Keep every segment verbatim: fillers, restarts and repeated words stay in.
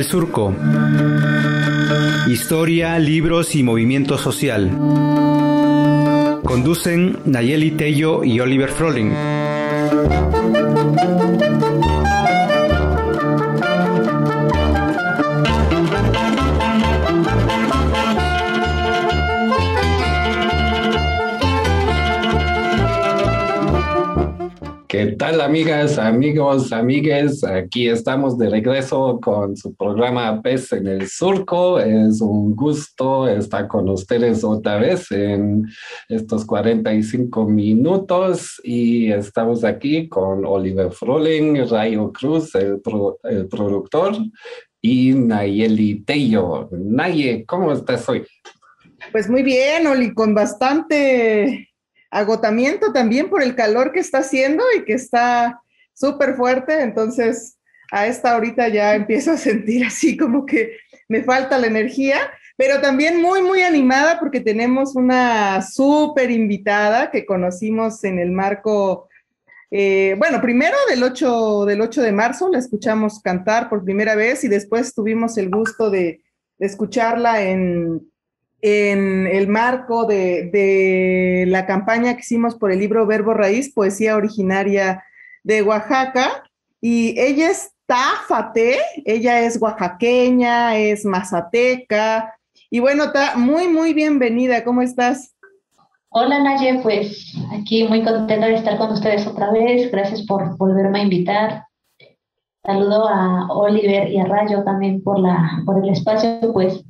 el Surco. Historia, libros y movimiento social. Conducen Nayeli Tello y Oliver Froehling. ¿Qué tal, amigas, amigos, amigues? Aquí estamos de regreso con su programa Pez en el Surco. Es un gusto estar con ustedes otra vez en estos cuarenta y cinco minutos. Y estamos aquí con Oliver Froehling, Rayo Cruz, el, pro, el productor, y Nayeli Tello. Naye, ¿cómo estás hoy? Pues muy bien, Oli, con bastante agotamiento también por el calor que está haciendo y que está súper fuerte, entonces a esta horita ya empiezo a sentir así como que me falta la energía, pero también muy muy animada porque tenemos una súper invitada que conocimos en el marco, eh, bueno, primero del ocho, del ocho de marzo, la escuchamos cantar por primera vez y después tuvimos el gusto de, de escucharla en... en el marco de, de la campaña que hicimos por el libro Verbo Raíz, Poesía Originaria de Oaxaca, y ella es Jta Fatee, ella es oaxaqueña, es mazateca, y bueno, está muy, muy bienvenida. ¿Cómo estás? Hola, Naye, pues aquí muy contenta de estar con ustedes otra vez, gracias por volverme a invitar. Saludo a Oliver y a Rayo también por, la, por el espacio, pues.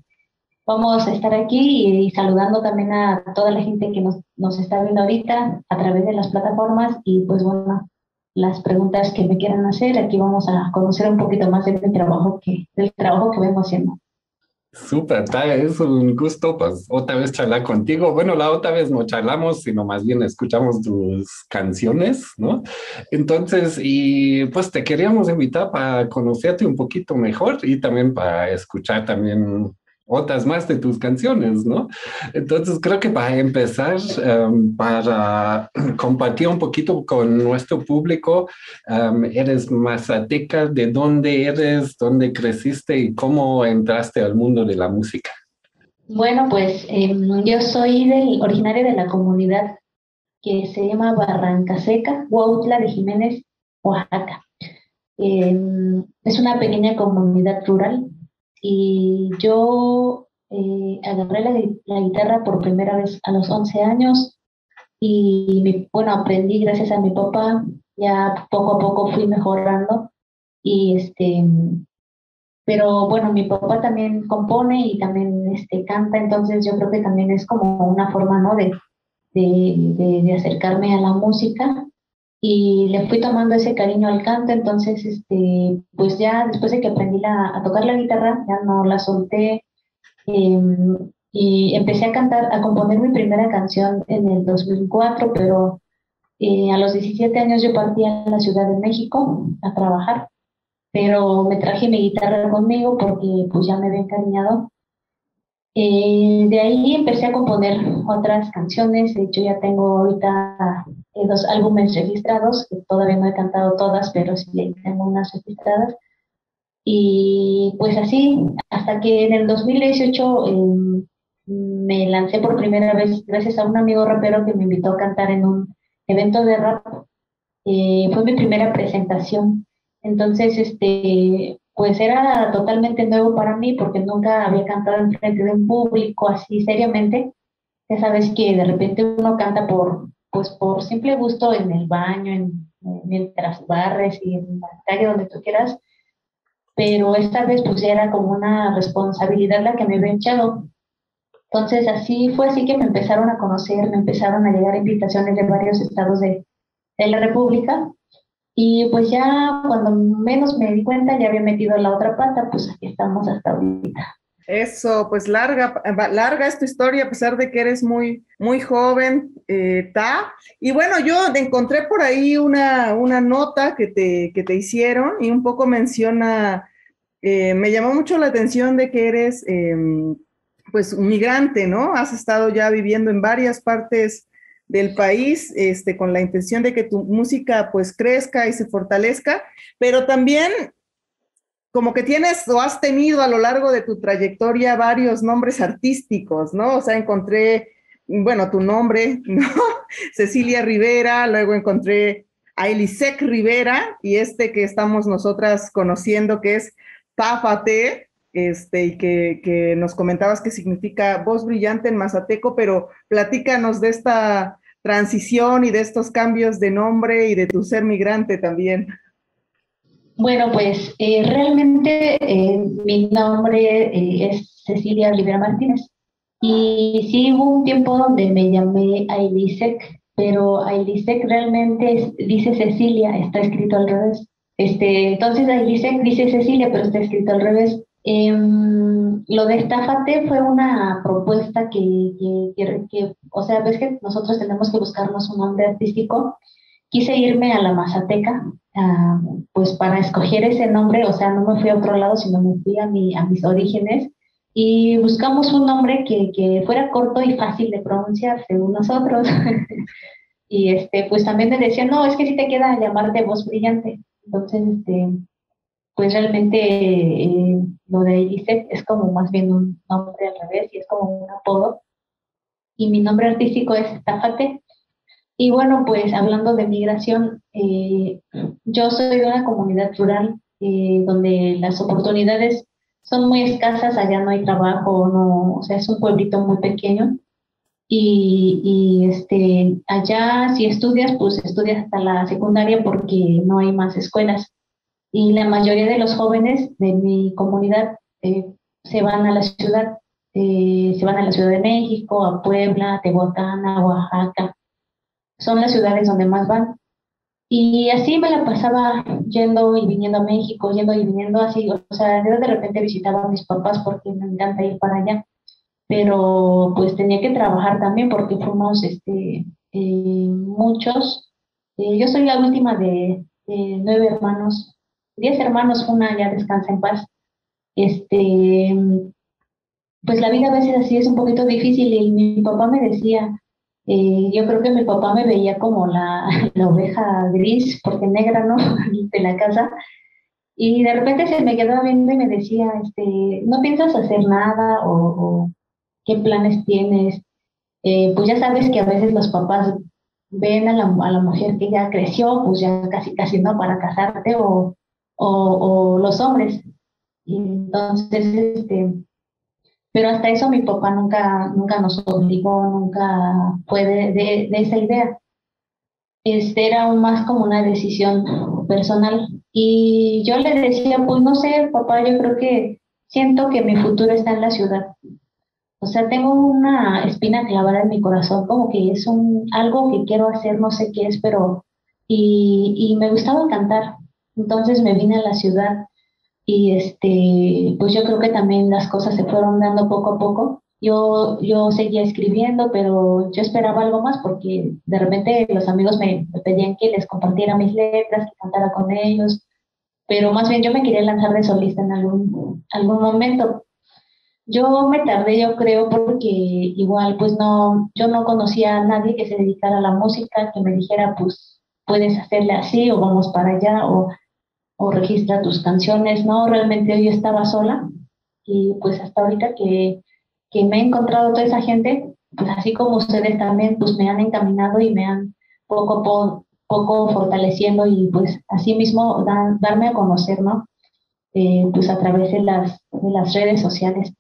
Vamos a estar aquí y saludando también a toda la gente que nos, nos está viendo ahorita a través de las plataformas y pues bueno, las preguntas que me quieran hacer, aquí vamos a conocer un poquito más del trabajo que, del trabajo que vengo haciendo. Súper, es un gusto pues otra vez charlar contigo. Bueno, la otra vez no charlamos, sino más bien escuchamos tus canciones, ¿no? Entonces, y pues te queríamos invitar para conocerte un poquito mejor y también para escuchar también otras más de tus canciones, ¿no? Entonces creo que para empezar, um, para compartir un poquito con nuestro público, um, eres mazateca, ¿de dónde eres, dónde creciste y cómo entraste al mundo de la música? Bueno, pues eh, yo soy del, originaria de la comunidad que se llama Barranca Seca, Huautla de Jiménez, Oaxaca. Eh, es una pequeña comunidad rural. Y yo eh, agarré la, la guitarra por primera vez a los once años y me, bueno, aprendí gracias a mi papá, ya poco a poco fui mejorando y este, pero bueno, mi papá también compone y también este, canta, entonces yo creo que también es como una forma, ¿no?, de, de, de, de acercarme a la música. Y le fui tomando ese cariño al canto, entonces, este, pues ya después de que aprendí la, a tocar la guitarra, ya no la solté, eh, y empecé a cantar, a componer mi primera canción en el dos mil cuatro, pero eh, a los diecisiete años yo partí a la Ciudad de México a trabajar, pero me traje mi guitarra conmigo porque pues ya me había encariñado. Eh, de ahí empecé a componer otras canciones, de hecho ya tengo ahorita eh, dos álbumes registrados, que todavía no he cantado todas, pero sí tengo unas registradas, y pues así, hasta que en el dos mil dieciocho eh, me lancé por primera vez gracias a un amigo rapero que me invitó a cantar en un evento de rap, eh, fue mi primera presentación, entonces este... pues era totalmente nuevo para mí porque nunca había cantado en frente de un público así seriamente. Ya sabes que de repente uno canta por, pues por simple gusto en el baño, en, mientras barres y en la calle donde tú quieras, pero esta vez pues era como una responsabilidad la que me había echado. Entonces así fue así que me empezaron a conocer, me empezaron a llegar invitaciones de varios estados de, de la República. Y pues ya cuando menos me di cuenta ya había metido la otra pata, pues aquí estamos hasta ahorita. Eso, pues larga, larga es tu historia, a pesar de que eres muy, muy joven, eh, Ta. Y bueno, yo encontré por ahí una, una nota que te, que te hicieron y un poco menciona, eh, me llamó mucho la atención de que eres eh, pues un migrante, ¿no? Has estado ya viviendo en varias partes del país, este, con la intención de que tu música pues crezca y se fortalezca, pero también como que tienes o has tenido a lo largo de tu trayectoria varios nombres artísticos, ¿no? O sea, encontré, bueno, tu nombre, ¿no? Cecilia Rivera, luego encontré a Ailisek Rivera y este que estamos nosotras conociendo que es Jta Fatee, este, y que, que nos comentabas que significa voz brillante en mazateco, pero platícanos de esta transición y de estos cambios de nombre y de tu ser migrante también. Bueno, pues eh, realmente eh, mi nombre eh, es Cecilia Olivera Martínez y sí hubo un tiempo donde me llamé Ailisek, pero Ailisek realmente es, dice Cecilia, está escrito al revés. Este, entonces Ailisek dice Cecilia, pero está escrito al revés. Eh, lo de Jta Fatee fue una propuesta que, que, que, que, o sea, ves que nosotros tenemos que buscarnos un nombre artístico. Quise irme a la Mazateca, uh, pues para escoger ese nombre, o sea, no me fui a otro lado, sino me fui a, mi, a mis orígenes, y buscamos un nombre que, que fuera corto y fácil de pronunciar, según nosotros. Y este, pues también me decían, no, es que sí te queda llamarte voz brillante. Entonces, este, pues realmente eh, lo de Ailisek es como más bien un nombre al revés y es como un apodo. Y mi nombre artístico es Jta Fatee. Y bueno, pues hablando de migración, eh, yo soy de una comunidad rural eh, donde las oportunidades son muy escasas, allá no hay trabajo, no, o sea, es un pueblito muy pequeño. Y, y este, allá si estudias, pues estudias hasta la secundaria porque no hay más escuelas. Y la mayoría de los jóvenes de mi comunidad eh, se van a la ciudad, eh, se van a la Ciudad de México, a Puebla, a Tehuacán, a Oaxaca. Son las ciudades donde más van. Y así me la pasaba yendo y viniendo a México, yendo y viniendo así. O sea, yo de repente visitaba a mis papás porque me encanta ir para allá. Pero pues tenía que trabajar también porque fuimos este, eh, muchos. Eh, yo soy la última de, de nueve hermanos. Diez hermanos, una ya descansa en paz. Este, pues la vida a veces así es un poquito difícil y mi papá me decía, eh, yo creo que mi papá me veía como la, la oveja gris, porque negra, ¿no?, de la casa. Y de repente se me quedaba viendo y me decía, este, ¿no piensas hacer nada? ¿O, o qué planes tienes? Eh, pues ya sabes que a veces los papás ven a la, a la mujer que ya creció, pues ya casi casi no para casarte, o O, o los hombres. Y entonces, este, pero hasta eso mi papá nunca, nunca nos obligó, nunca fue de, de, de esa idea. Este, era aún más como una decisión personal. Y yo le decía, pues no sé, papá, yo creo que siento que mi futuro está en la ciudad. O sea, tengo una espina clavada en mi corazón, como que es un, algo que quiero hacer, no sé qué es, pero... Y, y me gustaba cantar. Entonces me vine a la ciudad y este, pues yo creo que también las cosas se fueron dando poco a poco. Yo, yo seguía escribiendo, pero yo esperaba algo más porque de repente los amigos me, me pedían que les compartiera mis letras, que cantara con ellos, pero más bien yo me quería lanzar de solista en algún, algún momento. Yo me tardé, yo creo, porque igual pues no, yo no conocía a nadie que se dedicara a la música, que me dijera pues puedes hacerle así o vamos para allá o... o registra tus canciones, ¿no? Realmente yo estaba sola y pues hasta ahorita que, que me he encontrado toda esa gente, pues así como ustedes también, pues me han encaminado y me han poco a poco, poco fortaleciendo y pues así mismo dan, darme a conocer, ¿no? Eh, pues a través de las, de las redes sociales.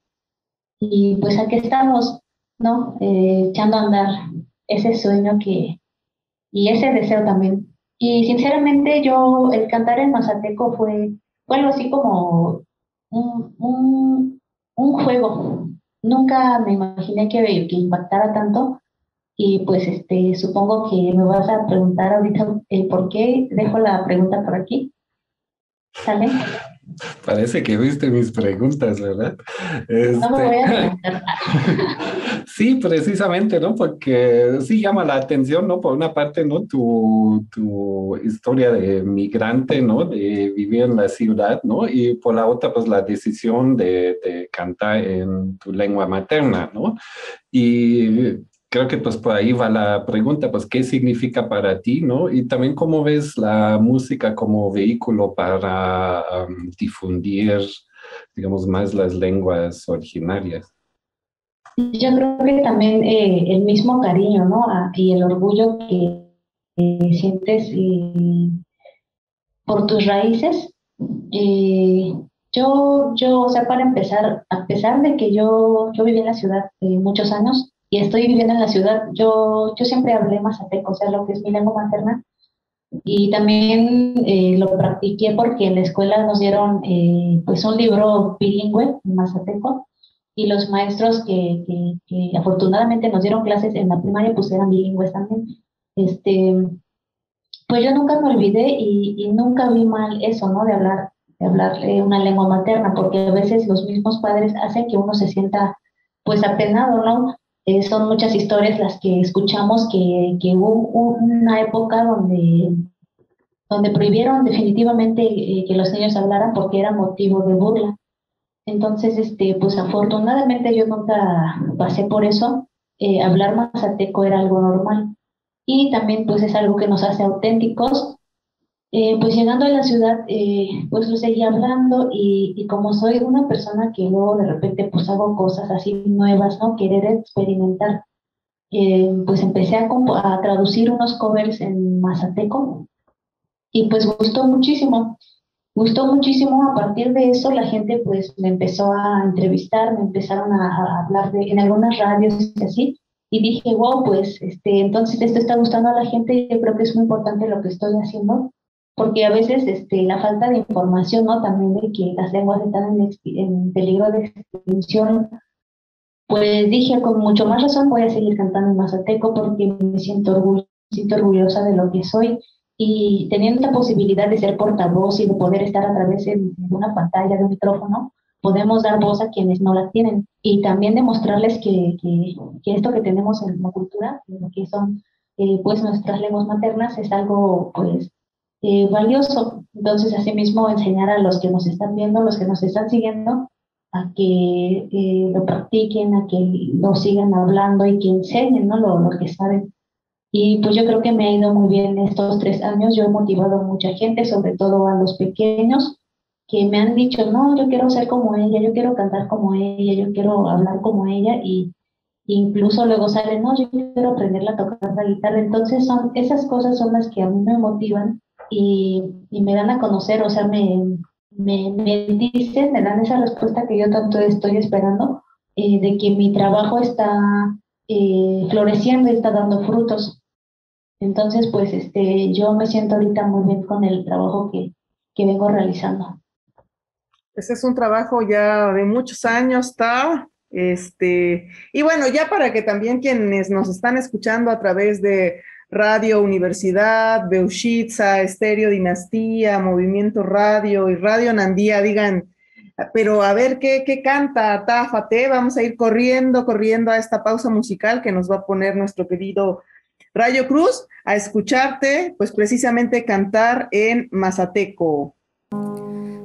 Y pues aquí estamos, ¿no? Eh, echando a andar ese sueño que, y ese deseo también. Y sinceramente yo, el cantar en mazateco fue, fue algo así como un, un, un juego. Nunca me imaginé que, que impactara tanto. Y pues este, supongo que me vas a preguntar ahorita el por qué. Dejo la pregunta por aquí. ¿Sale? Parece que viste mis preguntas, ¿verdad? Este... No me voy a preguntar. Sí, precisamente, ¿no? Porque sí llama la atención, ¿no? Por una parte, ¿no? Tu, tu historia de migrante, ¿no? De vivir en la ciudad, ¿no? Y por la otra, pues la decisión de, de cantar en tu lengua materna, ¿no? Y creo que pues por ahí va la pregunta, pues ¿qué significa para ti, no? Y también cómo ves la música como vehículo para um, difundir, digamos, más las lenguas originarias. Yo creo que también eh, el mismo cariño, ¿no? A, y el orgullo que eh, sientes eh, por tus raíces. Eh, yo, yo, o sea, para empezar, a pesar de que yo, yo viví en la ciudad eh, muchos años y estoy viviendo en la ciudad, yo, yo siempre hablé mazateco, o sea, lo que es mi lengua materna. Y también eh, lo practiqué porque en la escuela nos dieron eh, pues un libro bilingüe en mazateco. Y los maestros que, que, que afortunadamente nos dieron clases en la primaria, pues eran bilingües también. Este, pues yo nunca me olvidé y, y nunca vi mal eso, ¿no? De hablar, de hablar eh, una lengua materna, porque a veces los mismos padres hacen que uno se sienta, pues, apenado, ¿no? Eh, son muchas historias las que escuchamos que, que hubo una época donde, donde prohibieron definitivamente eh, que los niños hablaran porque era motivo de burla. Entonces, este, pues afortunadamente yo nunca pasé por eso. Eh, hablar mazateco era algo normal. Y también, pues, es algo que nos hace auténticos. Eh, pues llegando a la ciudad, eh, pues lo seguí hablando. Y, y como soy una persona que luego de repente, pues, hago cosas así nuevas, ¿no? Querer experimentar. Eh, pues empecé a, a traducir unos covers en mazateco. Y, pues, gustó muchísimo. Gustó muchísimo. A partir de eso la gente pues me empezó a entrevistar, me empezaron a, a hablar de, en algunas radios y así, y dije, wow, pues este, entonces esto está gustando a la gente y yo creo que es muy importante lo que estoy haciendo, porque a veces este, la falta de información, ¿no? También de que las lenguas están en, en peligro de extinción, pues dije, con mucho más razón voy a seguir cantando en mazateco porque me siento, orgull- siento orgullosa de lo que soy. Y teniendo la posibilidad de ser portavoz y de poder estar a través de una pantalla, de un micrófono, podemos dar voz a quienes no la tienen. Y también demostrarles que, que, que esto que tenemos en la cultura, que son eh, pues nuestras lenguas maternas, es algo pues eh, valioso. Entonces, asimismo, enseñar a los que nos están viendo, los que nos están siguiendo, a que eh, lo practiquen, a que lo sigan hablando y que enseñen, ¿no? lo, lo que saben. Y pues yo creo que me ha ido muy bien estos tres años. Yo he motivado a mucha gente, sobre todo a los pequeños, que me han dicho, no, yo quiero ser como ella, yo quiero cantar como ella, yo quiero hablar como ella. Y incluso luego sale, no, yo quiero aprenderla a tocar la guitarra. Entonces son, esas cosas son las que a mí me motivan y, y me dan a conocer, o sea, me, me, me dicen, me dan esa respuesta que yo tanto estoy esperando, eh, de que mi trabajo está eh, floreciendo y está dando frutos. Entonces, pues, este, yo me siento ahorita muy bien con el trabajo que, que vengo realizando. Ese es un trabajo ya de muchos años, ¿tá? Este, y bueno, ya para que también quienes nos están escuchando a través de Radio Universidad, Beushitza, Estéreo Dinastía, Movimiento Radio y Radio Nandía, digan, pero a ver, ¿qué, qué canta Jta Fatee? Vamos a ir corriendo, corriendo a esta pausa musical que nos va a poner nuestro querido Rayo Cruz, a escucharte, pues precisamente cantar en mazateco.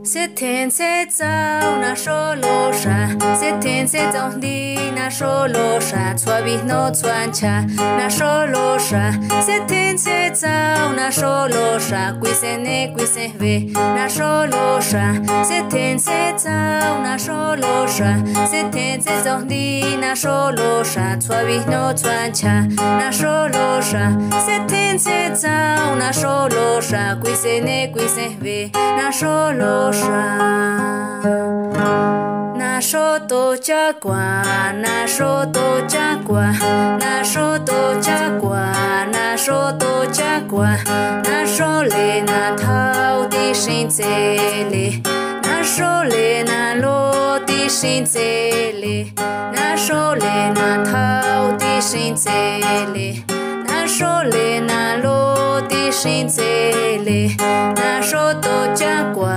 Se ten se tza una sholosha, se ten se tza un di na sholosha, tsuavis no tsuancha, na sholosha, se ten se tza una sholosha, cuisene cuiseve, na sholosha, se ten se tza una sholosha, se ten se tza un di na sholosha, tsuavis no tsuancha, na sholosha, se ten se tza una sholosha, cuisene cuiseve, na sholosha. Nashoto chakwa, nashoto chakwa, nashoto chakwa, nashoto chakwa, nashole na tau di shintsele, nashole na lo di shintsele, nashole na tau di shintsele. Nashole na lo di shintsele, nashoto chakwa,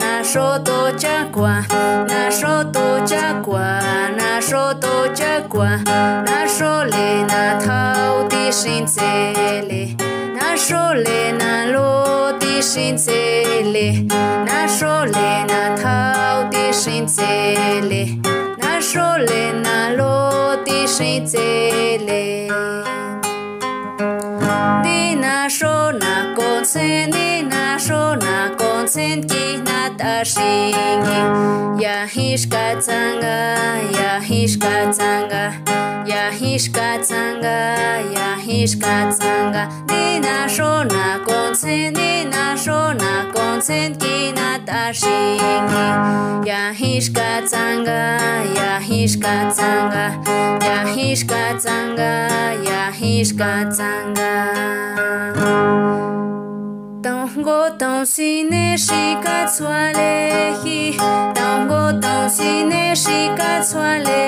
nashoto chakwa, nashoto chakwa, nashoto chakwa, nashole na tau di shintsele, nashole na lo di shintsele, nashole na tau di shintsele, nashole na lo di shintsele. маленьких Наташеньки. Я хишка-цанга, я хишка-цанга, я хишка-цанга, я хишка-цанга. Дина шона концин, дина шона концинки Наташеньки. Я хишка-цанга, я хишка-цанга, я хишка-цанга, я хишка-цанга. Tango tan sine shikatsualehi, tango tan sine shikatsuale,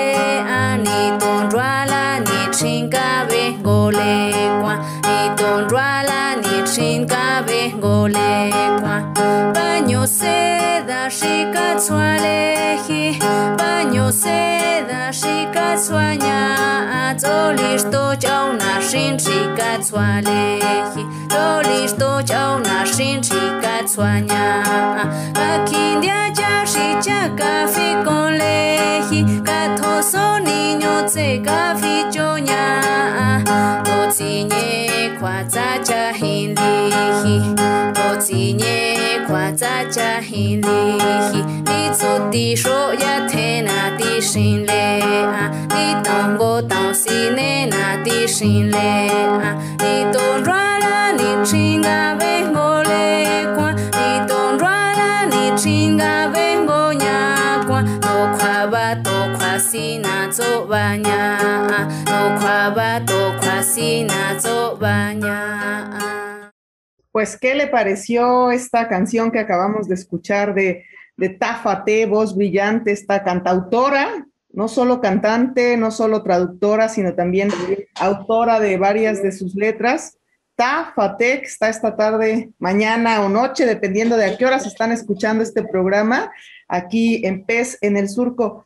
ani ton ruala ni chinkabe golekwa, ni ton ruala ni chinkabe golekwa. Baño seda shikatsualehi, baño seda shikatsuaña, atolisto chauna shin shikatsualehi, tolisto chauna. Shin shikatsuaña, akindia yashi chakafi con leji, katoso niño tse kafi choña, totsiñe kwatsacha hindiji, totsiñe kwatsacha hindiji, nitsotisho yatena tishinlea, nitango tansinena tishinlea, nitonrala nichinga vengo. Ni tonrala ni chinga vengo ñacua, no cuaba toqua sina zobaña, no cuaba toqua sina zobaña. Pues, ¿qué le pareció esta canción que acabamos de escuchar de, de Jta Fatee, voz brillante, esta cantautora? No solo cantante, no solo traductora, sino también autora de varias de sus letras. Jta Fatee está esta tarde, mañana o noche, dependiendo de a qué horas están escuchando este programa, aquí en Pez en el Surco.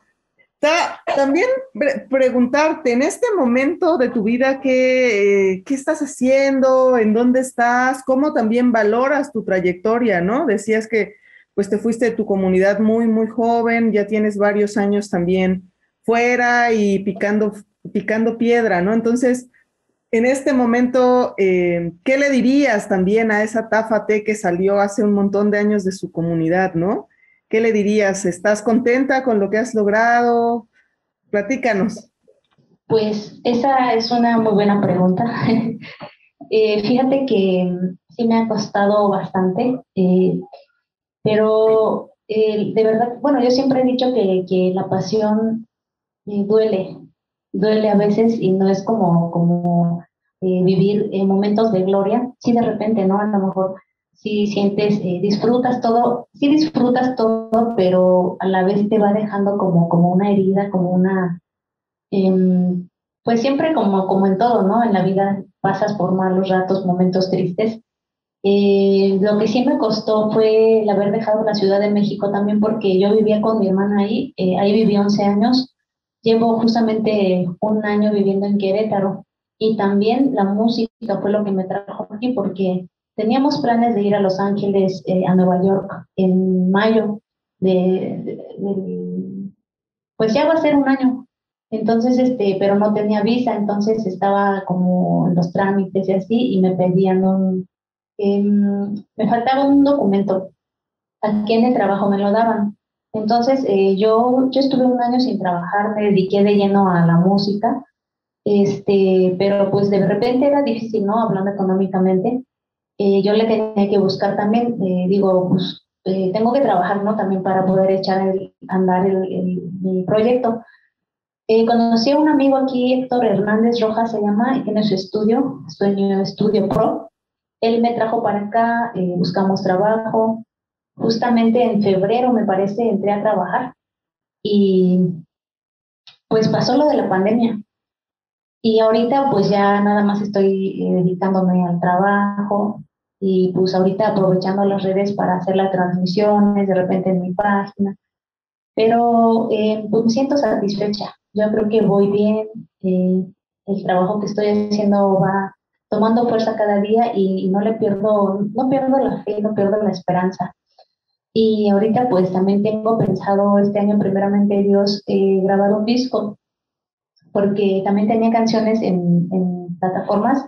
Ta, también pre preguntarte, en este momento de tu vida, ¿qué, eh, ¿qué estás haciendo? ¿En dónde estás? ¿Cómo también valoras tu trayectoria, no? Decías que pues te fuiste de tu comunidad muy, muy joven, ya tienes varios años también fuera y picando, picando piedra, ¿no? Entonces, en este momento, eh, ¿qué le dirías también a esa Jta Fatee que salió hace un montón de años de su comunidad, ¿no? ¿Qué le dirías? ¿Estás contenta con lo que has logrado? Platícanos. Pues esa es una muy buena pregunta. eh, fíjate que sí me ha costado bastante, eh, pero eh, de verdad, bueno, yo siempre he dicho que, que la pasión eh, duele. Duele a veces y no es como, como eh, vivir eh, momentos de gloria. Sí, de repente, ¿no? A lo mejor sí sientes, eh, disfrutas todo, sí disfrutas todo, pero a la vez te va dejando como, como una herida, como una... Eh, pues siempre como, como en todo, ¿no? En la vida pasas por malos ratos, momentos tristes. Eh, lo que sí me costó fue el haber dejado la Ciudad de México también porque yo vivía con mi hermana ahí, eh, ahí viví once años. Llevo justamente un año viviendo en Querétaro y también la música fue lo que me trajo aquí porque teníamos planes de ir a Los Ángeles, eh, a Nueva York en mayo, de, de, de, pues ya va a ser un año, entonces, este, pero no tenía visa, entonces estaba como en los trámites y así y me pedían un, eh, me faltaba un documento, aquí en el trabajo me lo daban. Entonces, eh, yo, yo estuve un año sin trabajar, me dediqué de lleno a la música, este, pero pues de repente era difícil, ¿no? Hablando económicamente, eh, yo le tenía que buscar también, eh, digo, pues eh, tengo que trabajar, ¿no? También para poder echar el, andar el, el, mi proyecto. Eh, conocí a un amigo aquí, Héctor Hernández Rojas se llama, y tiene su estudio, Sueño Estudio Pro. Él me trajo para acá, eh, buscamos trabajo. Justamente en febrero, me parece, entré a trabajar y pues pasó lo de la pandemia. Y ahorita pues ya nada más estoy eh, dedicándome al trabajo y pues ahorita aprovechando las redes para hacer las transmisiones de repente en mi página. Pero eh, pues me siento satisfecha. Yo creo que voy bien. Eh, el trabajo que estoy haciendo va tomando fuerza cada día y, y no le pierdo, no pierdo la fe, no pierdo la esperanza. Y ahorita pues también tengo pensado este año primeramente Dios eh, grabar un disco porque también tenía canciones en, en plataformas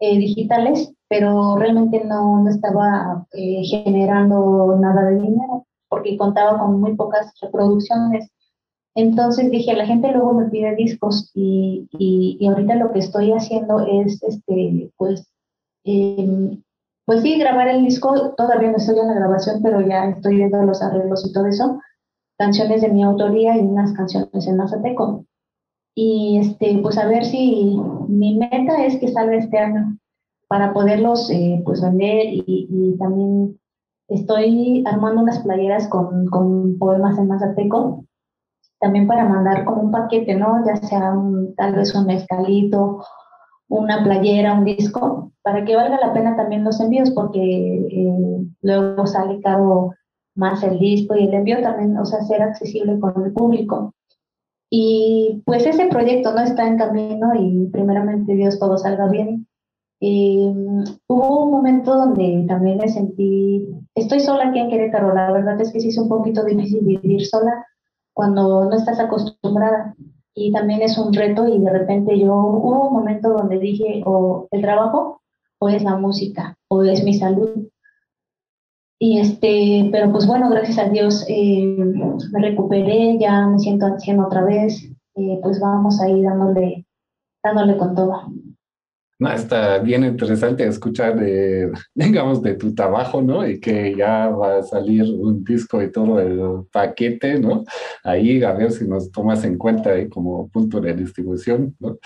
eh, digitales, pero realmente no, no estaba eh, generando nada de dinero, porque contaba con muy pocas reproducciones. Entonces dije, la gente luego me pide discos y, y, y ahorita lo que estoy haciendo es, este, pues, eh, pues sí, grabar el disco. Todavía no estoy en la grabación, pero ya estoy viendo los arreglos y todo eso. Canciones de mi autoría y unas canciones en mazateco. Y este, pues a ver si mi meta es que salga este año para poderlos eh, pues vender y, y también estoy armando unas playeras con, con poemas en mazateco también para mandar como un paquete, ¿no? Ya sea un, tal vez un mezcalito, una playera, un disco, para que valga la pena también los envíos porque eh, luego sale caro más el disco y el envío también, o sea, ser accesible con el público. Y pues ese proyecto no está en camino y primeramente Dios todo salga bien. Eh, hubo un momento donde también me sentí, estoy sola aquí en Querétaro, la verdad es que sí es un poquito difícil vivir sola cuando no estás acostumbrada y también es un reto y de repente yo, hubo un momento donde dije o el trabajo o es la música o es mi salud. Y este, pero pues bueno, gracias a Dios eh, me recuperé, ya me siento al cien otra vez, eh, pues vamos ahí dándole, dándole con todo. No, está bien interesante escuchar, eh, digamos, de tu trabajo, ¿no? Y que ya va a salir un disco y todo el paquete, ¿no? Ahí a ver si nos tomas en cuenta eh, como punto de distribución, ¿no?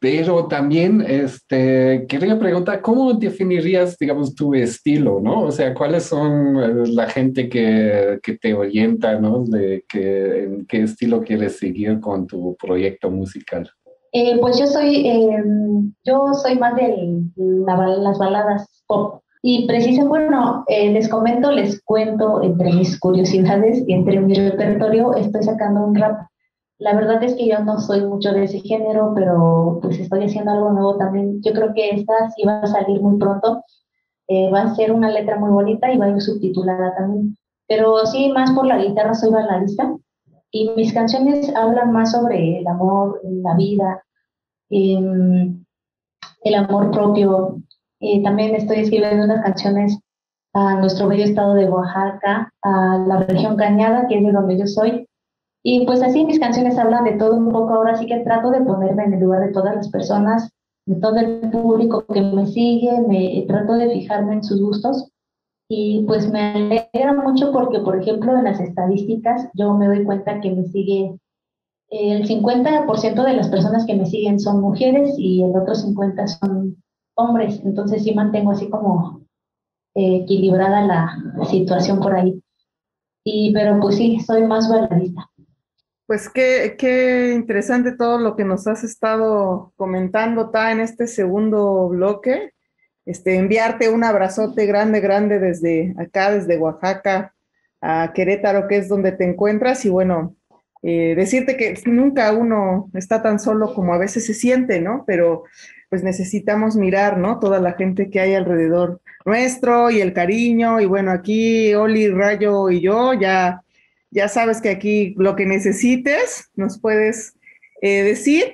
Pero también este, quería preguntar, ¿cómo definirías, digamos, tu estilo, ¿no? O sea, ¿cuáles son la gente que, que te orienta, ¿no? De que, en qué estilo quieres seguir con tu proyecto musical? Eh, pues yo soy, eh, yo soy más de la, las baladas pop. Y precisamente, bueno, eh, les comento, les cuento entre mis curiosidades y entre mi repertorio estoy sacando un rap. La verdad es que yo no soy mucho de ese género, pero pues estoy haciendo algo nuevo también. Yo creo que esta sí va a salir muy pronto. Eh, va a ser una letra muy bonita y va a ir subtitulada también. Pero sí, más por la guitarra soy baladista. Y mis canciones hablan más sobre el amor, la vida, eh, el amor propio. Eh, también estoy escribiendo unas canciones a nuestro bello estado de Oaxaca, a la región cañada, que es de donde yo soy. Y pues así mis canciones hablan de todo un poco. Ahora sí que trato de ponerme en el lugar de todas las personas, de todo el público que me sigue, me trato de fijarme en sus gustos. Y pues me alegra mucho porque, por ejemplo, en las estadísticas yo me doy cuenta que me sigue, el cincuenta por ciento de las personas que me siguen son mujeres y el otro cincuenta por ciento son hombres. Entonces sí mantengo así como eh, equilibrada la situación por ahí. Y, pero pues sí, soy más baladista. Pues qué, qué interesante todo lo que nos has estado comentando, Ta, en este segundo bloque. Este, enviarte un abrazote grande, grande desde acá, desde Oaxaca a Querétaro, que es donde te encuentras, y bueno, eh, decirte que nunca uno está tan solo como a veces se siente, ¿no? Pero pues necesitamos mirar, ¿no? Toda la gente que hay alrededor nuestro y el cariño, y bueno, aquí Oli, Rayo y yo, ya, ya sabes que aquí lo que necesites nos puedes eh, decir.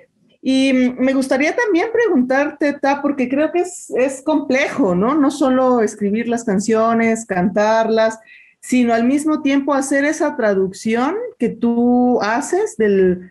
Y me gustaría también preguntarte, Ta, porque creo que es, es complejo, ¿no? No solo escribir las canciones, cantarlas, sino al mismo tiempo hacer esa traducción que tú haces del,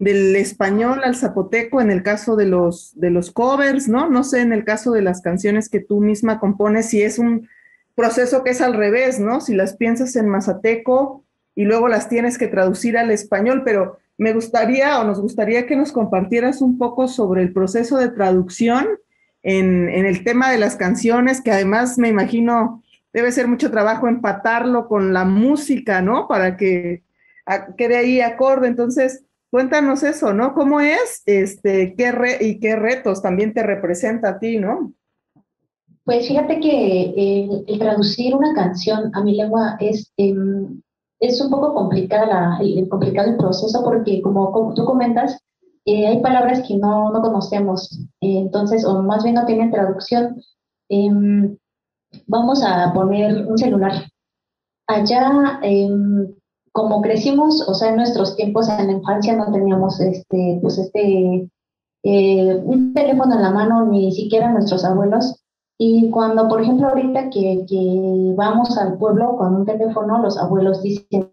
del español al zapoteco en el caso de los, de los covers, ¿no? No sé, en el caso de las canciones que tú misma compones, si es un proceso que es al revés, ¿no? Si las piensas en mazateco y luego las tienes que traducir al español, pero... Me gustaría o nos gustaría que nos compartieras un poco sobre el proceso de traducción en, en el tema de las canciones, que además me imagino debe ser mucho trabajo empatarlo con la música, ¿no? Para que quede ahí acorde. Entonces, cuéntanos eso, ¿no? ¿Cómo es? Este, ¿qué re- y qué retos también te representa a ti, ¿no? Pues fíjate que eh, el traducir una canción a mi lengua es... Eh, Es un poco complicada la, el, complicado el proceso porque, como, como tú comentas, eh, hay palabras que no, no conocemos, eh, entonces, o más bien no tienen traducción. Eh, vamos a poner un celular. Allá, eh, como crecimos, o sea, en nuestros tiempos, en la infancia no teníamos este, pues este, eh, un teléfono en la mano, ni siquiera nuestros abuelos. Y cuando, por ejemplo, ahorita que, que vamos al pueblo con un teléfono, los abuelos dicen,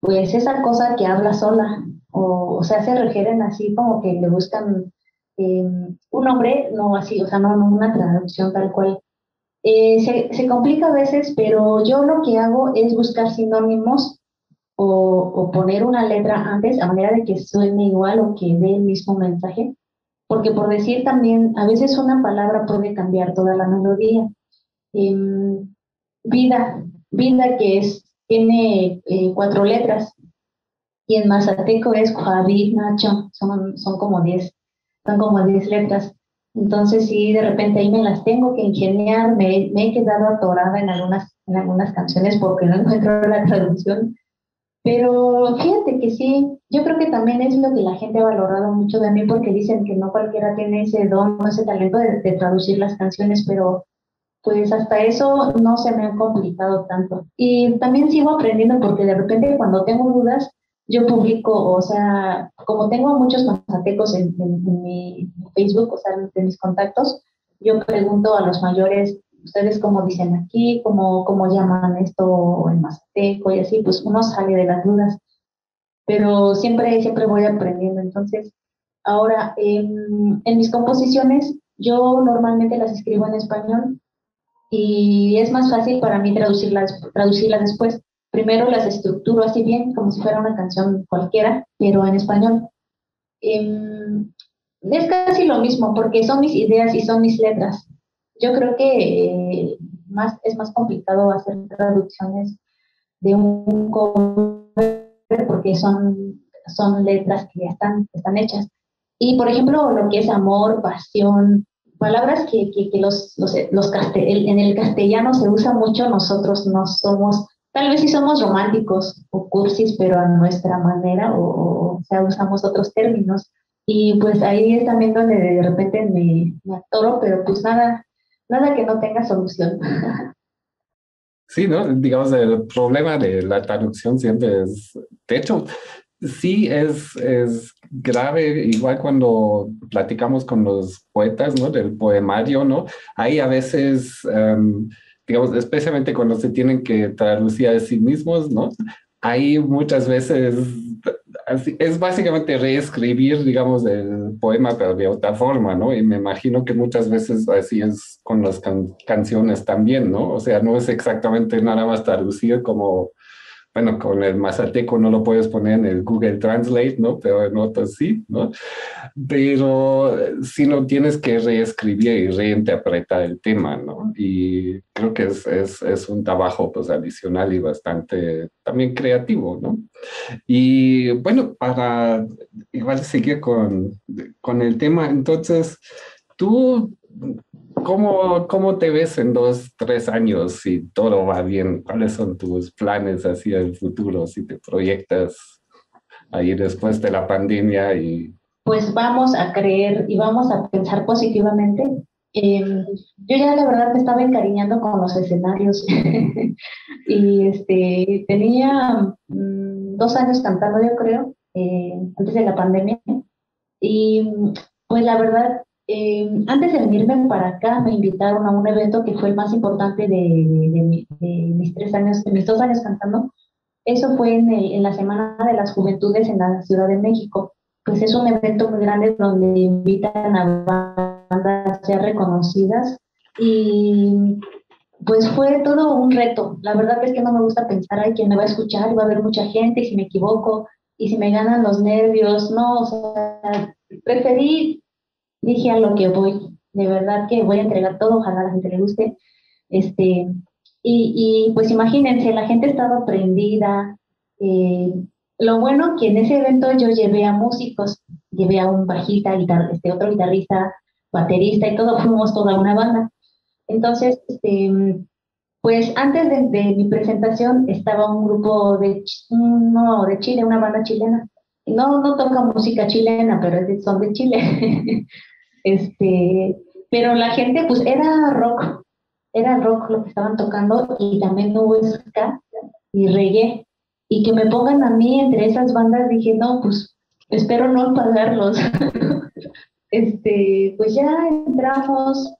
pues esa cosa que habla sola, o, o sea, se refieren así como que le buscan eh, un nombre, no así, o sea, no, no una traducción tal cual. Eh, se, se complica a veces, pero yo lo que hago es buscar sinónimos o, o poner una letra antes a manera de que suene igual o que dé el mismo mensaje. Porque por decir también, a veces una palabra puede cambiar toda la melodía. Eh, vida, vida que es, tiene eh, cuatro letras. Y en mazateco es Huaví, Nacho, son, son como diez, son como diez letras. Entonces sí, de repente ahí me las tengo que ingeniar, me, me he quedado atorada en algunas, en algunas canciones porque no encuentro la traducción. Pero fíjate que sí, yo creo que también es lo que la gente ha valorado mucho de mí, porque dicen que no cualquiera tiene ese don, ese talento de, de traducir las canciones, pero pues hasta eso no se me ha complicado tanto. Y también sigo aprendiendo, porque de repente cuando tengo dudas, yo publico, o sea, como tengo a muchos mazatecos en, en, en mi Facebook, o sea, de mis contactos, yo pregunto a los mayores, ustedes cómo dicen aquí, cómo, cómo llaman esto en mazateco y así, pues uno sale de las dudas. Pero siempre, siempre voy aprendiendo. Entonces, ahora, en, en mis composiciones, yo normalmente las escribo en español y es más fácil para mí traducirlas, traducirlas después. Primero las estructuro así bien, como si fuera una canción cualquiera, pero en español. Eh, es casi lo mismo, porque son mis ideas y son mis letras. Yo creo que eh, más, es más complicado hacer traducciones de un cover porque son, son letras que ya están, están hechas. Y, por ejemplo, lo que es amor, pasión, palabras que, que, que los, los, los castel, en el castellano se usa mucho, nosotros no somos, tal vez sí somos románticos o cursis, pero a nuestra manera, o, o sea, usamos otros términos. Y pues ahí es también donde de repente me, me atoro, pero pues nada, nada que no tenga solución. Sí, ¿no? Digamos, el problema de la traducción siempre es... De hecho, sí es, es grave, igual cuando platicamos con los poetas, ¿no? Del poemario, ¿no? Hay a veces, um, digamos, especialmente cuando se tienen que traducir a sí mismos, ¿no? Hay muchas veces... Así, es básicamente reescribir, digamos, el poema, pero de otra forma, ¿no? Y me imagino que muchas veces así es con las can- canciones también, ¿no? O sea, no es exactamente nada más traducir como, bueno, con el mazateco no lo puedes poner en el Google Translate, ¿no? Pero en otros sí, ¿no? Pero si no tienes que reescribir y reinterpretar el tema, ¿no? Y creo que es, es, es un trabajo, pues, adicional y bastante también creativo, ¿no? Y bueno, para igual seguir con, con el tema, entonces, tú... ¿Cómo, ¿Cómo te ves en dos, tres años si todo va bien? ¿Cuáles son tus planes hacia el futuro? Si te proyectas ahí después de la pandemia y... Pues vamos a creer y vamos a pensar positivamente. Eh, yo ya la verdad me estaba encariñando con los escenarios. Y este, tenía mm, dos años cantando, yo creo, eh, antes de la pandemia. Y pues la verdad... Eh, antes de venirme para acá, me invitaron a un evento que fue el más importante de, de, de, de mis tres años, de mis dos años cantando. Eso fue en, el, en la Semana de las Juventudes en la Ciudad de México. Pues es un evento muy grande donde invitan a bandas ya reconocidas. Y pues fue todo un reto. La verdad es que no me gusta pensar, ay, ¿quién me va a escuchar? Va a haber mucha gente, y si me equivoco, y si me ganan los nervios. No, o sea, preferí... Dije a lo que voy, de verdad que voy a entregar todo, ojalá a la gente le guste. Este, y, y pues imagínense, la gente estaba prendida. Eh, lo bueno que en ese evento yo llevé a músicos, llevé a un bajista, guitar- este, otro guitarrista, baterista y todo, fuimos toda una banda. Entonces, este, pues antes de, de mi presentación estaba un grupo de, no, de Chile, una banda chilena. No, no toca música chilena, pero es de, son de Chile. este, pero la gente, pues era rock, era rock lo que estaban tocando, y también hubo ska y reggae. Y que me pongan a mí entre esas bandas, dije, no, pues espero no pagarlos. Este, pues ya entramos,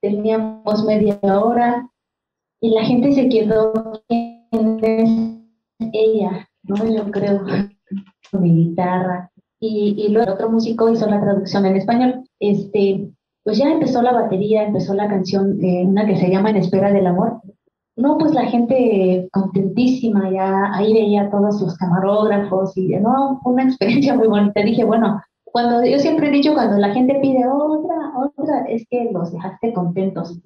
teníamos media hora y la gente se quedó. ¿Quién es ella? No, yo creo, con mi guitarra. Y, y luego otro músico hizo la traducción en español. Este, pues ya empezó la batería, empezó la canción, eh, una que se llama En Espera del Amor. No, pues la gente contentísima, ya ahí veía a todos los camarógrafos y no, una experiencia muy bonita. Dije, bueno, cuando yo siempre he dicho, cuando la gente pide otra, otra, es que los dejaste contentos.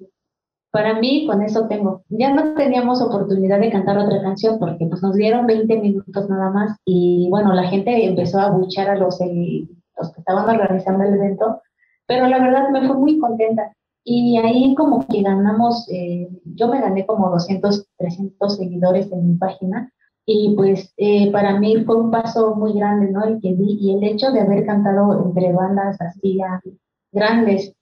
Para mí, con eso tengo. Ya no teníamos oportunidad de cantar otra canción porque pues, nos dieron veinte minutos nada más y, bueno, la gente empezó a abuchear a los, eh, los que estaban organizando el evento, pero la verdad me fue muy contenta. Y ahí como que ganamos, eh, yo me gané como doscientos, trescientos seguidores en mi página y pues eh, para mí fue un paso muy grande, ¿no? El que di, y el hecho de haber cantado entre bandas así ya grandes.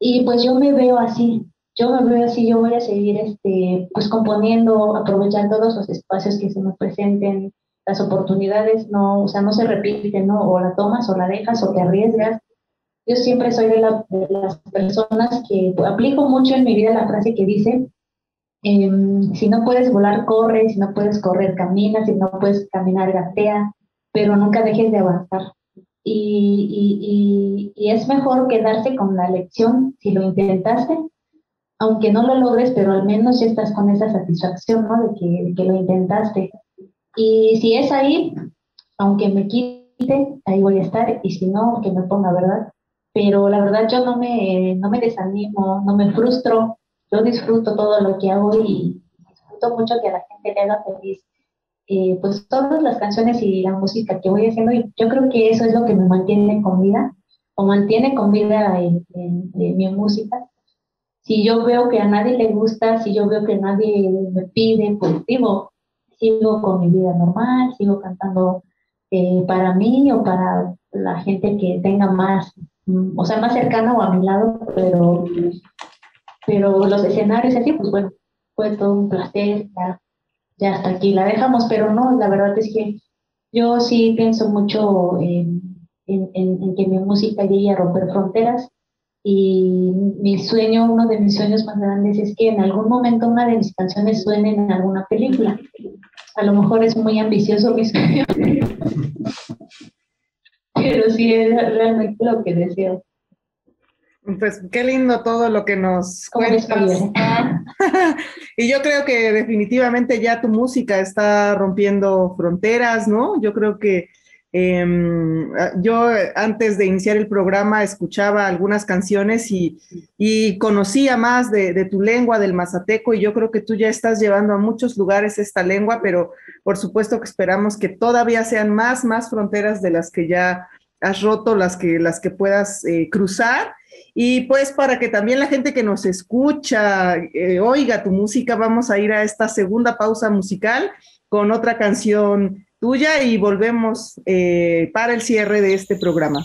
Y pues yo me veo así. Yo me veo así, yo voy a seguir este, pues componiendo, aprovechando todos los espacios que se nos presenten, las oportunidades, no, o sea, no se repiten, ¿no? O la tomas, o la dejas, o te arriesgas. Yo siempre soy de, la, de las personas que aplico mucho en mi vida la frase que dice, eh, si no puedes volar, corre, si no puedes correr, camina, si no puedes caminar, gatea, pero nunca dejes de avanzar. Y, y, y, y es mejor quedarse con la lección si lo intentaste, aunque no lo logres, pero al menos ya estás con esa satisfacción, ¿no? De que, de que lo intentaste. Y si es ahí, aunque me quite, ahí voy a estar, y si no, que me ponga, ¿verdad? Pero la verdad yo no me, no me desanimo, no me frustro, yo disfruto todo lo que hago y disfruto mucho que a la gente le haga feliz. Eh, pues todas las canciones y la música que voy haciendo, yo creo que eso es lo que me mantiene con vida, o mantiene con vida en, en, en mi música. Si yo veo que a nadie le gusta, si yo veo que nadie me pide, pues digo, sigo con mi vida normal, sigo cantando eh, para mí o para la gente que tenga más, o sea, más cercana o a mi lado, pero, pero los escenarios así, pues bueno, fue todo un placer, ya, ya hasta aquí la dejamos, pero no, la verdad es que yo sí pienso mucho en, en, en, en que mi música llegue a romper fronteras. Y mi sueño, uno de mis sueños más grandes es que en algún momento una de mis canciones suene en alguna película. A lo mejor es muy ambicioso mi sueño, pero sí es realmente lo que deseo. Pues qué lindo todo lo que nos cuentas. Y yo creo que definitivamente ya tu música está rompiendo fronteras, ¿no? Yo creo que Eh, yo antes de iniciar el programa escuchaba algunas canciones y, y conocía más de, de tu lengua, del mazateco, y yo creo que tú ya estás llevando a muchos lugares esta lengua, pero por supuesto que esperamos que todavía sean más, más fronteras de las que ya has roto, las que, las que puedas eh, cruzar. Y pues para que también la gente que nos escucha eh, oiga tu música, vamos a ir a esta segunda pausa musical con otra canción tuya y volvemos eh, para el cierre de este programa.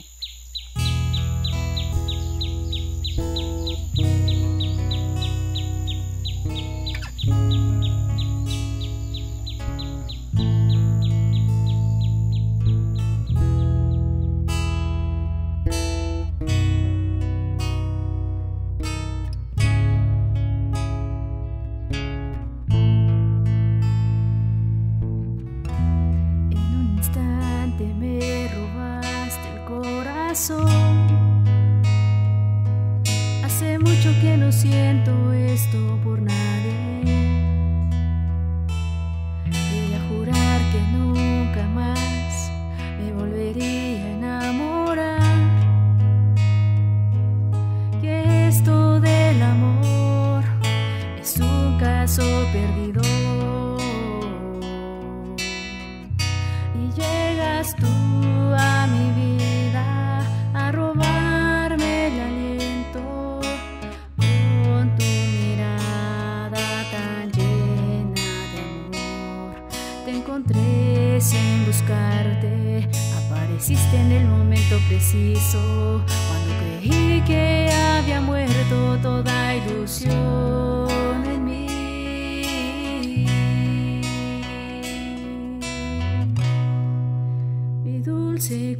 Take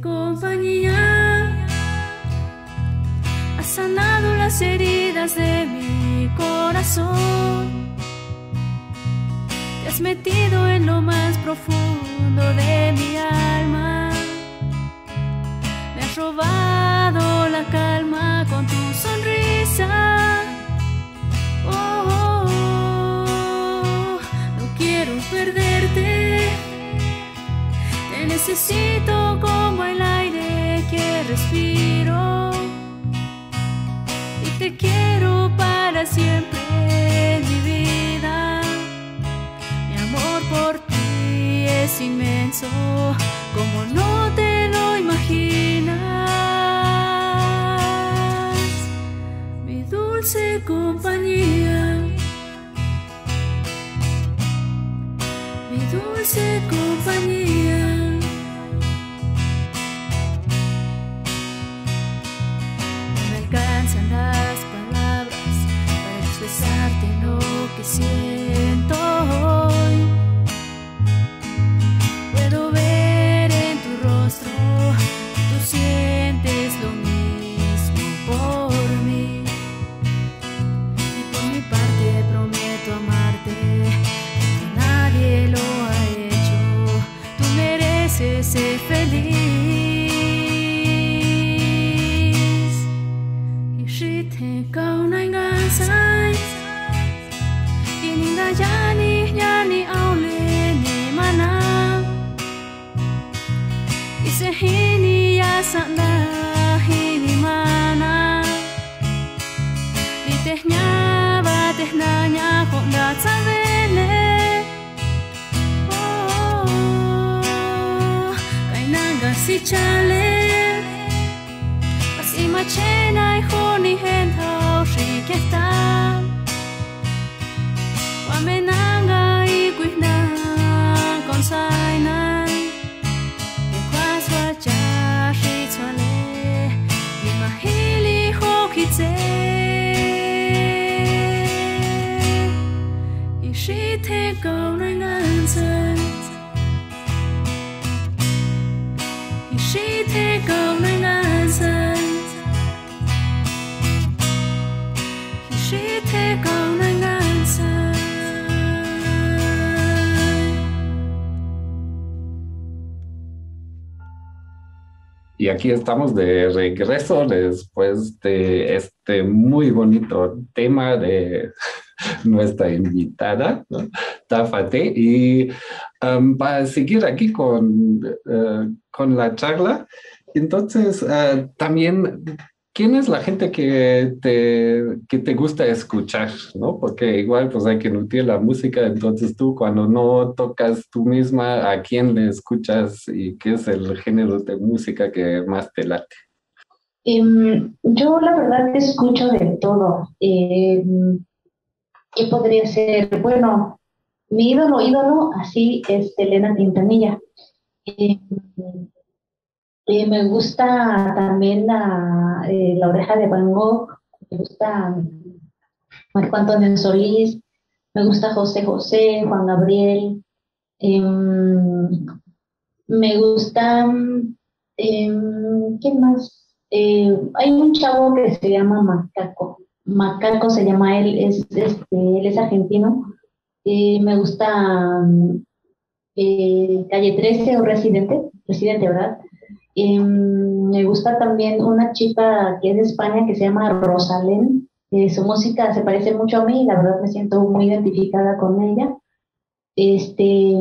sanado las heridas de mi corazón. Te has metido en lo más profundo de mi alma. Me has robado la calma con tu sonrisa. Oh, oh, oh. No quiero perderte. Te necesito como el aire que respiro. Te quiero para siempre en mi vida. Mi amor por ti es inmenso, como no te lo imaginas. Mi dulce compañía, mi dulce compañía. Que siento hoy, puedo ver en tu rostro que tú sientes lo mismo por mí. Y por mi parte prometo amarte como nadie lo ha hecho. Tú mereces ser feliz. Y Jta Fatee. Ya ni, ya ni aule ni maná. Y se hini ya sanda hini mana. Y tehña va tehnaña con la tzavele. Oh, oh, oh. Kainanga si chale. Así machena y honi henta o shiketa. Menanga y cuina con saina de cuasua chashi suale y mahili hokitse y shite kaunanganza y shite kaunanganza y shite kaunanganza. Y aquí estamos de regreso después de este muy bonito tema de nuestra invitada, ¿no? Jta Fatee. Y um, para seguir aquí con, uh, con la charla, entonces uh, también, ¿quién es la gente que te, que te gusta escuchar, ¿no? Porque igual pues hay que nutrir la música, entonces tú cuando no tocas tú misma, ¿a quién le escuchas y qué es el género de música que más te late? Um, yo la verdad escucho de todo. Um, ¿Qué podría ser? Bueno, mi ídolo, ídolo, así es Elena Quintanilla. Um, Eh, me gusta también la, eh, la Oreja de Van Gogh, me gusta Marco Antonio Solís, me gusta José José, Juan Gabriel, eh, me gusta, eh, ¿quién más? Eh, hay un chavo que se llama Macaco, Macaco se llama él, es, este, él es argentino, eh, me gusta eh, Calle trece o Residente, Residente, ¿verdad? Eh, me gusta también una chica que es de España que se llama Rozalén. Eh, su música se parece mucho a mí y la verdad me siento muy identificada con ella. Este,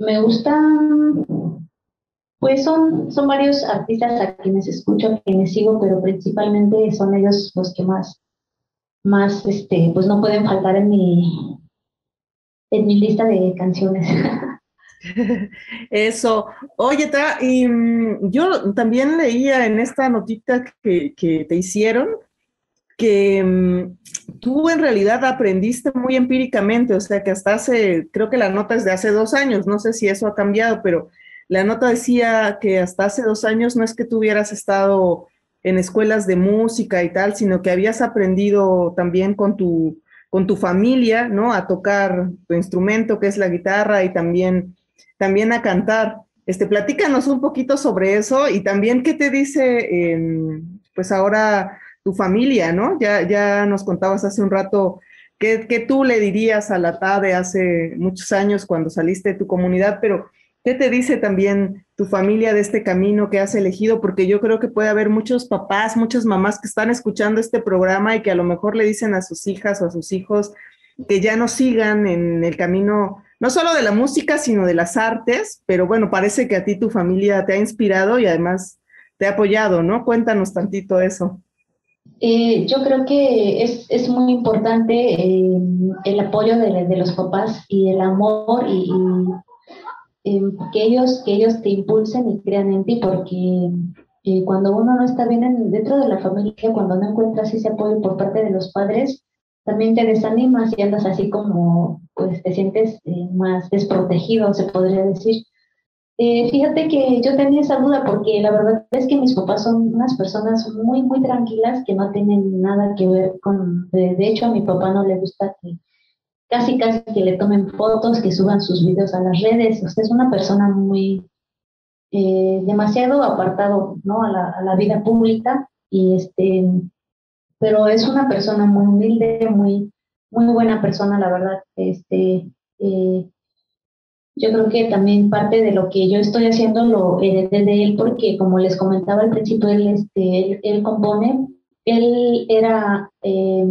me gustan, pues son, son varios artistas a quienes escucho, a quienes sigo, pero principalmente son ellos los que más, más este, pues no pueden faltar en mi, en mi lista de canciones. Eso. Oye, ta, y, yo también leía en esta notita que, que te hicieron que um, tú en realidad aprendiste muy empíricamente, o sea que hasta hace, creo que la nota es de hace dos años, no sé si eso ha cambiado, pero la nota decía que hasta hace dos años no es que tú hubieras estado en escuelas de música y tal, sino que habías aprendido también con tu, con tu familia, ¿no? A tocar tu instrumento que es la guitarra y también... también a cantar. Este, platícanos un poquito sobre eso y también qué te dice eh, pues ahora tu familia, ¿no? Ya, ya nos contabas hace un rato que, que tú le dirías a la T A de hace muchos años cuando saliste de tu comunidad, pero ¿qué te dice también tu familia de este camino que has elegido? Porque yo creo que puede haber muchos papás, muchas mamás que están escuchando este programa y que a lo mejor le dicen a sus hijas o a sus hijos que ya no sigan en el camino, no solo de la música, sino de las artes, pero bueno, parece que a ti tu familia te ha inspirado y además te ha apoyado, ¿no? Cuéntanos tantito eso. Eh, yo creo que es, es muy importante eh, el apoyo de, de los papás y el amor y, y eh, que, ellos, que ellos te impulsen y crean en ti, porque eh, cuando uno no está bien en, dentro de la familia, cuando no encuentras ese apoyo por parte de los padres, también te desanimas y andas así como, pues te sientes eh, más desprotegido, se podría decir. Eh, fíjate que yo tenía esa duda porque la verdad es que mis papás son unas personas muy, muy tranquilas que no tienen nada que ver con... De, de hecho, a mi papá no le gusta que casi, casi que le tomen fotos, que suban sus videos a las redes. Usted es una persona muy... Eh, demasiado apartado, ¿no? A la, a la vida pública y este... Pero es una persona muy humilde, muy, muy buena persona, la verdad. Este... Eh, Yo creo que también parte de lo que yo estoy haciendo lo heredé de él porque, como les comentaba al principio, él, este, él, él compone. Él era... Eh,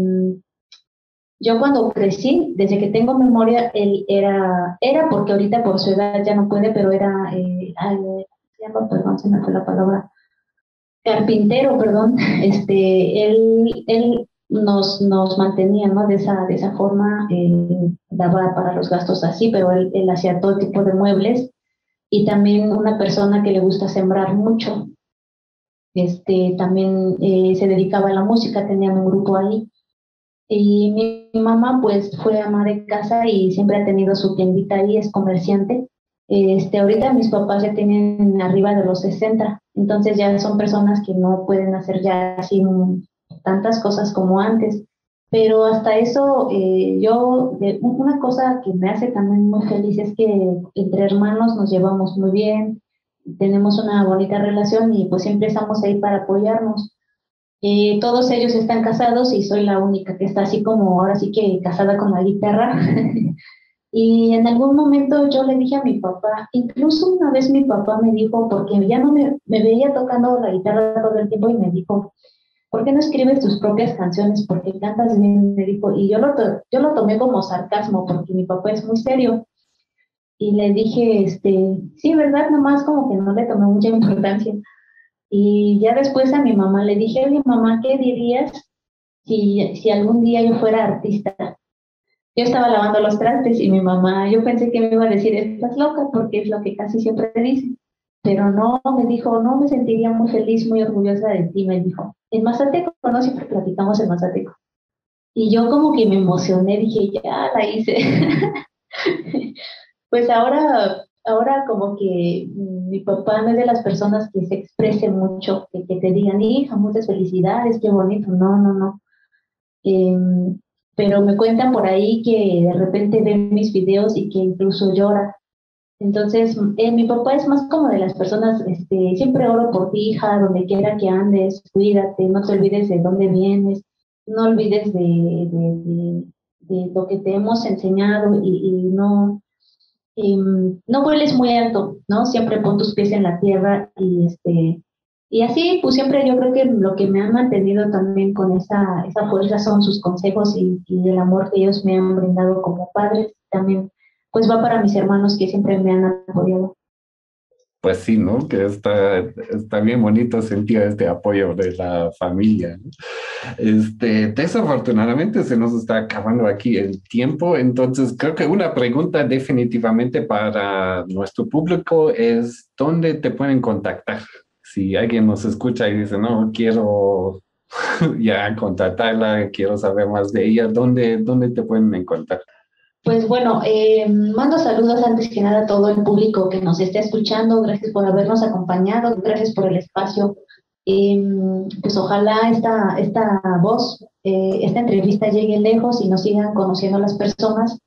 yo cuando crecí, desde que tengo memoria, él era... Era porque ahorita por su edad ya no puede, pero era... Eh, ay, perdón, se me fue la palabra. Carpintero, perdón. Este, él él nos, nos mantenía, ¿no? De esa, de esa forma... Eh, daba para los gastos así, pero él, él hacía todo tipo de muebles y también una persona que le gusta sembrar mucho. Este, también eh, se dedicaba a la música, tenía un grupo ahí. Y mi, mi mamá pues fue ama de casa y siempre ha tenido su tiendita ahí, es comerciante. Este, ahorita mis papás ya tienen arriba de los sesenta, entonces ya son personas que no pueden hacer ya así tantas cosas como antes. Pero hasta eso, eh, yo, de, una cosa que me hace también muy feliz es que entre hermanos nos llevamos muy bien, tenemos una bonita relación y pues siempre estamos ahí para apoyarnos. Eh, todos ellos están casados y soy la única que está así como ahora sí que casada con la guitarra. Y en algún momento yo le dije a mi papá, incluso una vez mi papá me dijo, porque ya no me, me veía tocando la guitarra todo el tiempo y me dijo, ¿por qué no escribes tus propias canciones? Porque cantas bien, me dijo. Y yo lo, to- yo lo tomé como sarcasmo, porque mi papá es muy serio. Y le dije, este, sí, ¿verdad? Nomás como que no le tomé mucha importancia. Y ya después a mi mamá le dije, oye, mamá, ¿qué dirías si, si algún día yo fuera artista? Yo estaba lavando los trastes y mi mamá, yo pensé que me iba a decir, estás loca, porque es lo que casi siempre dice. Pero no, me dijo, no, me sentiría muy feliz, muy orgullosa de ti, me dijo. En Mazateco, no siempre platicamos en Mazateco. Y yo como que me emocioné, dije, ya la hice. Pues ahora, ahora como que mi papá no es de las personas que se exprese mucho, que, que te digan, hija, muchas felicidades, qué bonito. No, no, no. Eh, pero me cuentan por ahí que de repente ven mis videos y que incluso llora. Entonces, eh, mi papá es más como de las personas, este, siempre oro por ti, hija, donde quiera que andes, cuídate, no te olvides de dónde vienes, no olvides de, de, de, de lo que te hemos enseñado y, y no, eh, no vueles muy alto, ¿no? Siempre pon tus pies en la tierra y, este, y así, pues siempre yo creo que lo que me han mantenido también con esa, esa fuerza son sus consejos y, y el amor que ellos me han brindado como padres también. Pues va para mis hermanos que siempre me han apoyado. Pues sí, ¿no? Que está, está bien bonito sentir este apoyo de la familia, ¿no? Este, desafortunadamente se nos está acabando aquí el tiempo, entonces creo que una pregunta definitivamente para nuestro público es ¿dónde te pueden contactar? Si alguien nos escucha y dice, no, quiero ya contactarla, quiero saber más de ella, ¿dónde, dónde te pueden encontrar? Pues bueno, eh, mando saludos antes que nada a todo el público que nos está escuchando, gracias por habernos acompañado, gracias por el espacio. Eh, pues ojalá esta, esta voz, eh, esta entrevista llegue lejos y nos sigan conociendo las personas.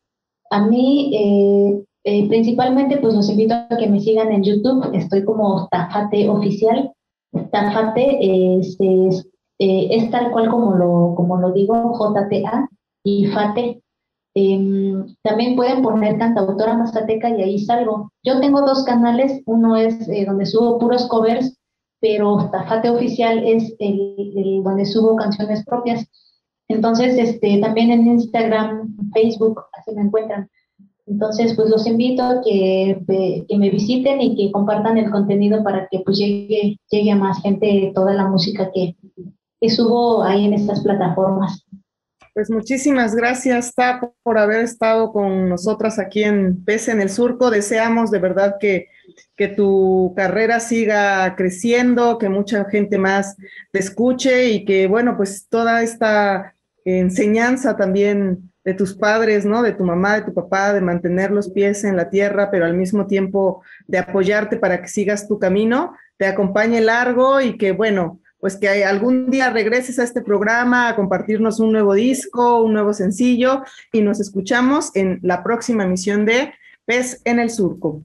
A mí, eh, eh, principalmente, pues los invito a que me sigan en YouTube, estoy como Jta Fatee Oficial. Jta Fatee eh, se, eh, es tal cual como lo, como lo digo, Jta y Fatee. Eh, también pueden poner cantautora mazateca y ahí salgo. Yo tengo dos canales, uno es eh, donde subo puros covers, pero Fatee Oficial es el, el donde subo canciones propias. Entonces, este, también en Instagram, Facebook, así me encuentran. Entonces, pues los invito a que, que me visiten y que compartan el contenido para que pues llegue, llegue a más gente toda la música que, que subo ahí en estas plataformas. Pues muchísimas gracias, Ta, por haber estado con nosotras aquí en Pez en el Surco. Deseamos de verdad que, que tu carrera siga creciendo, que mucha gente más te escuche y que, bueno, pues toda esta enseñanza también de tus padres, ¿no? De tu mamá, de tu papá, de mantener los pies en la tierra, pero al mismo tiempo de apoyarte para que sigas tu camino, te acompañe largo y que, bueno, pues que algún día regreses a este programa a compartirnos un nuevo disco, un nuevo sencillo, y nos escuchamos en la próxima emisión de Pez en el Surco.